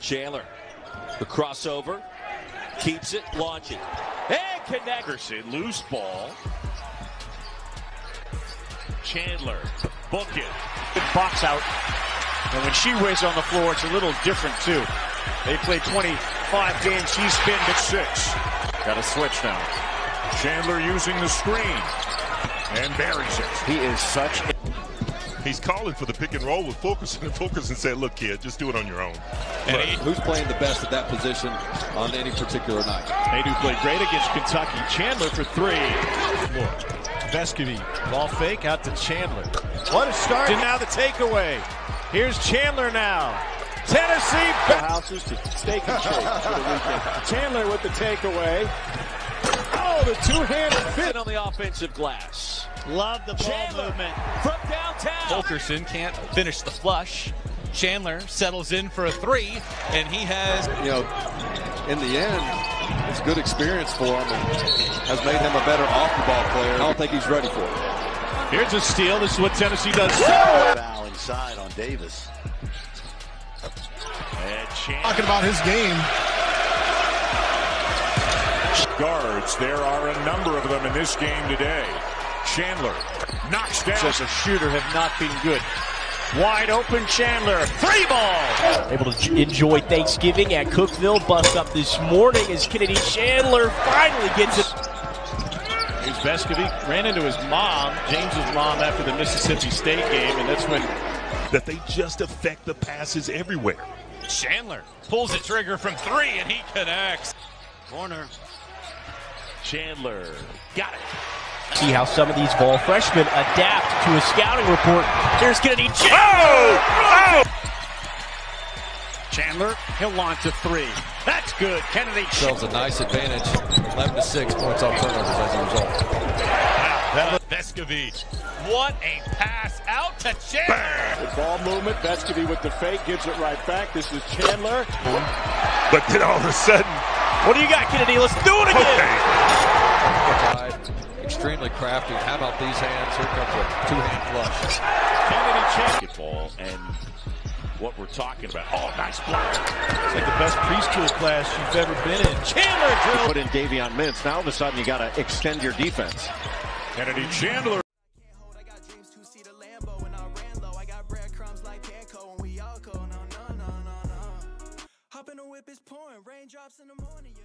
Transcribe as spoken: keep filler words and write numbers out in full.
Chandler, the crossover, keeps it, launching, and connects. Loose ball. Chandler, book it. Box out. And when she weighs on the floor, it's a little different, too. They played twenty-five games. She's been to six. Got a switch now. Chandler using the screen. And buries it. He is such a... He's calling for the pick and roll with Wilkerson, and Wilkerson said, look, kid, just do it on your own. And he... Who's playing the best at that position on any particular night? They do play great against Kentucky. Chandler for three. Vescovi, ball fake out to Chandler. What a start. And now the takeaway. Here's Chandler now. Tennessee. Houses to steak and shake for the weekend. Chandler with the takeaway. Oh, the two-handed fit on the offensive glass. Love the ball Chandler movement from downtown. Wilkerson can't finish the flush. Chandler settles in for a three, and he has... You know, in the end, it's good experience for him and has made him a better off-the-ball player. I don't think he's ready for it. Here's a steal. This is what Tennessee does. Foul inside on Davis. Talking about his game. Guards, there are a number of them in this game today. Chandler knocks down. As a shooter have not been good. Wide open Chandler, three ball. Able to enjoy Thanksgiving at Cookeville. Bust up this morning as Kennedy Chandler finally gets it. Here's Vescovi, ran into his mom, James's mom, after the Mississippi State game, and that's when... That they just affect the passes everywhere. Chandler pulls the trigger from three, and he connects. Corner. Chandler got it. See how some of these ball freshmen adapt to a scouting report. There's Kennedy Chandler. Oh! Oh! Chandler, he'll launch a three. That's good. Kennedy Chandler. So a nice advantage. eleven to six points off turnovers as a result. Wow. Vescovi. What a pass out to Chandler. The ball movement. Vescovi with the fake gives it right back. This is Chandler. But then all of a sudden. What do you got, Kennedy? Let's do it again. Okay. Extremely crafty. How about these hands? Here comes a two-hand flush. Kennedy basketball and what we're talking about. Oh, nice block. It's like the best preschool class you've ever been in. Chandler drill. Put in Davion Mintz. Now all of a sudden you got to extend your defense. Kennedy Chandler. Whip is pouring, raindrops in the morning.